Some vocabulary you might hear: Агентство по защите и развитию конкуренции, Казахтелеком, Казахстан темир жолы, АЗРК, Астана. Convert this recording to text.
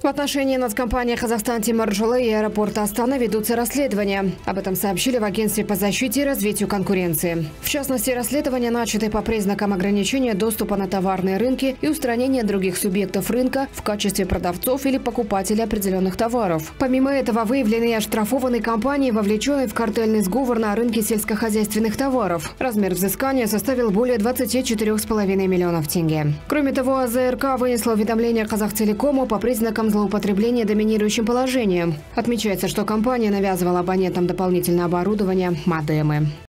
В отношении нацкомпании «Казахстан темир жолы» и аэропорта Астана ведутся расследования. Об этом сообщили в Агентстве по защите и развитию конкуренции. В частности, расследования начаты по признакам ограничения доступа на товарные рынки и устранения других субъектов рынка в качестве продавцов или покупателей определенных товаров. Помимо этого, выявлены и оштрафованы компании, вовлеченные в картельный сговор на рынке сельскохозяйственных товаров. Размер взыскания составил более 24,5 миллионов тенге. Кроме того, АЗРК вынесла уведомление Казахтелекому по признакам злоупотребление доминирующим положением. Отмечается, что компания навязывала абонентам дополнительное оборудование, модемы.